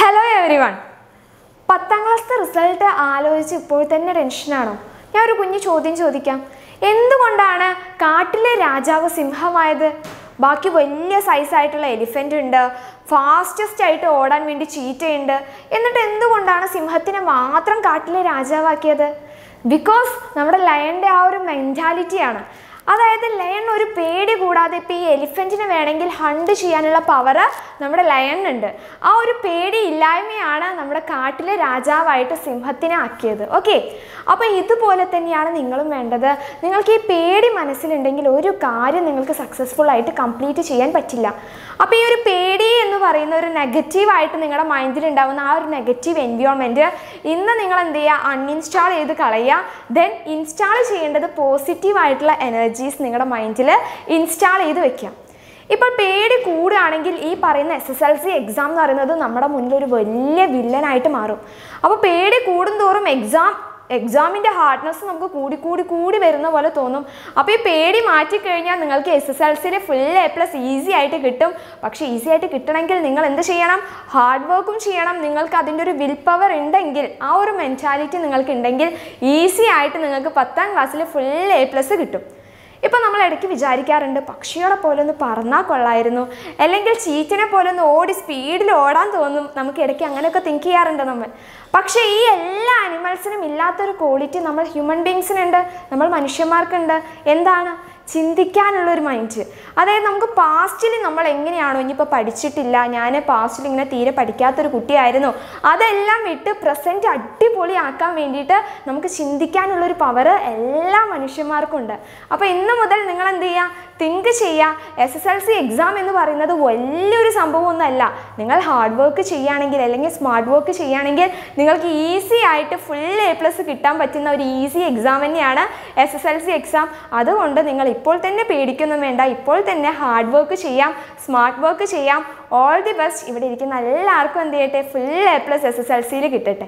Hello everyone. 10th class result aalochichu ippol thanne tension aanu. Njan oru kunju chodyam chodikkam. Endukondana kaatile rajavu simhamayathu? Baaki velliya size aayittulla elephant undu, fastest aayittu odan vendi cheetah undu. Ennittu endukondana simhathine maatram kaatile rajavaakiyathu? Because nammade lion de aa oru mentality aanu. That is lion is a paid elephant in hunt ചെയ്യാനുള്ള power നമ്മുടെ lion ഉണ്ട് ആ ഒരു പേടി ഇല്ലായ്മയാണ് നമ്മുടെ കാട്ടിലെ രാജാവായിട്ട് സിംഹത്തിനെ ആക്കിയത് ഓക്കേ അപ്പോൾ ഇതുപോലെ തന്നെയാണ് നിങ്ങളും വേണ്ടത് നിങ്ങൾക്ക് ഈ പേടി മനസ്സിലുണ്ടെങ്കിൽ ഒരു കാര്യം നിങ്ങൾക്ക് സക്സസ്ഫുൾ ആയിട്ട് കംപ്ലീറ്റ് ചെയ്യാൻ പറ്റില്ല അപ്പോൾ ഈ ഒരു പേടി എന്ന് പറയുന്ന ഒരു നെഗറ്റീവ് ആയിട്ട് നിങ്ങളുടെ മൈൻഡിൽ ഉണ്ടാവുന്ന ആ ഒരു നെഗറ്റീവ് എൻവയോൺമെന്റ് ഇന്ന് നിങ്ങൾ എന്ത് ചെയ്യാ അൺഇൻസ്റ്റാൾ ചെയ്ത് കളയുക then install ചെയ്യേണ്ടത് പോസിറ്റീവ് ആയിട്ടുള്ള energies നിങ്ങളുടെ മൈൻഡിൽ install ചെയ്തു വെക്കുക If you have a SSLC exam, you can use villain item. If you have an exam in the hardness, you can use villain. If you have a SSLC, full A plus easy item. If you have an easy item, hard work, you can use willpower. That mentality, you can use full A plus. Now, we have to do this. We have to do this. We have to do speed. We have to do this. We have to do this. Human beings. ചിന്തിക്കാനുള്ള mind അതായത് നമുക്ക് പാസ്റ്റിൽ നമ്മൾ എങ്ങനെയാണോ ഇനിപ്പോ പഠിച്ചിട്ടില്ല ഞാൻ പാസ്റ്റിൽ ഇങ്ങനെ തീരെ പഠിക്കാത്ത ഒരു കുട്ടിയായിരുന്നു അതെല്ലാം വിട്ട് പ്രസന്റ് അടിപൊളിയാക്കാൻ വേണ്ടിയിട്ട് നമുക്ക് ചിന്തിക്കാനുള്ള ഒരു പവർ എല്ലാ മനുഷ്യന്മാർക്കും ഉണ്ട് അപ്പോൾ ഇന്നു മുതൽ നിങ്ങൾ എന്ത് ചെയ്യാ തിങ്ക് ചെയ്യാ എസ്എസ്എൽസി എക്സാം എന്ന് പറയുന്നത് വലിയൊരു സംഭവമൊന്നുമല്ല നിങ്ങൾ ഹാർഡ് വർക്ക് ചെയ്യാണെങ്കിൽ അല്ലെങ്കിൽ സ്മാർട്ട് വർക്ക് ചെയ്യാണെങ്കിൽ നിങ്ങൾക്ക് ഈസി ആയിട്ട് ഫുൾ എ പ്ലസ് കിട്ടാൻ പറ്റുന്ന ഒരു ഈസി എക്സാം തന്നെയാണ് എസ്എസ്എൽസി എക്സാം അതുകൊണ്ട് നിങ്ങൾ ഇപ്പോൾ തന്നെ പേടിക്കൊന്നും വേണ്ട ഇപ്പോൾ തന്നെ ഹാർഡ് വർക്ക് ചെയ്യാം സ്മാർട്ട് വർക്ക് ചെയ്യാം ഓൾ ദി ബെസ്റ്റ് ഇവിടെ ഇരിക്കുന്ന എല്ലാവർക്കും എന്ത് ചെയ്യട്ടെ ഫുൾ എ പ്ലസ് എസ്എസ്എൽസിയിൽ കിട്ടട്ടെ